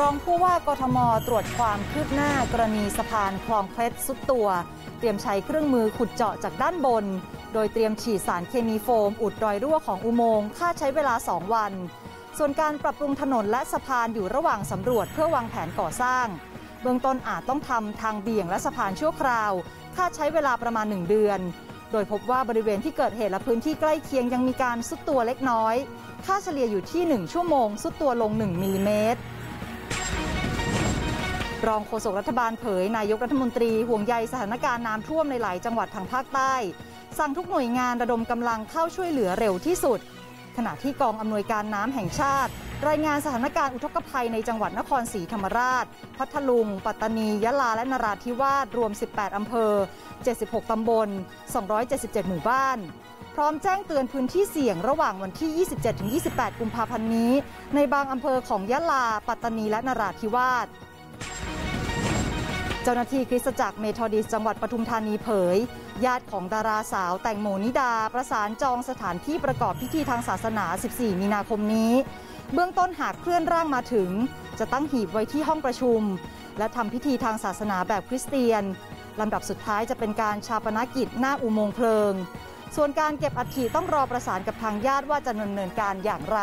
รองผู้ว่ากทม.ตรวจความคืบหน้ากรณีสะพานคลองเคล็ดสุดตัวเตรียมใช้เครื่องมือขุดเจาะจากด้านบนโดยเตรียมฉีดสารเคมีโฟมอุดรอยรั่วของอุโมงค์ค่าใช้เวลา2วันส่วนการปรับปรุงถนนและสะพานอยู่ระหว่างสำรวจเพื่อวางแผนก่อสร้างเบื้องต้นอาจต้องทำทางเบี่ยงและสะพานชั่วคราวค่าใช้เวลาประมาณ1เดือนโดยพบว่าบริเวณที่เกิดเหตุและพื้นที่ใกล้เคียงยังมีการซุดตัวเล็กน้อยค่าเฉลี่ยอยู่ที่1ชั่วโมงซุดตัวลง1มิลลิเมตรรองโฆษกรัฐบาลเผยนายกรัฐมนตรีห่วงใยสถานการณ์น้ำท่วมในหลายจังหวัดทางภาคใต้สั่งทุกหน่วยงานระดมกำลังเข้าช่วยเหลือเร็วที่สุดขณะที่กองอำนวยการน้ำแห่งชาติรายงานสถานการณ์อุทกภัยในจังหวัดนครศรีธรรมราชพัทลุงปัตตานียะลาและนราธิวาสรวม18อำเภอ76ตำบล277หมู่บ้านพร้อมแจ้งเตือนพื้นที่เสี่ยงระหว่างวันที่ 27-28 กุมภาพันธ์นี้ในบางอำเภอของยะลาปัตตานีและนราธิวาสเจ้าหน้าที่คริสตจักรเมธอดิสจังหวัดปทุมธานีเผยญาติของดาราสาวแตงโมนิดาประสานจองสถานที่ประกอบพิธีทางศาสนา14มีนาคมนี้เบื้องต้นหากเคลื่อนร่างมาถึงจะตั้งหีบไว้ที่ห้องประชุมและทำพิธีทางศาสนาแบบคริสเตียนลำดับสุดท้ายจะเป็นการชาปนกิจหน้าอุโมงค์เพลิงส่วนการเก็บอัฐิต้องรอประสานกับทางญาติว่าจะดำเนินการอย่างไร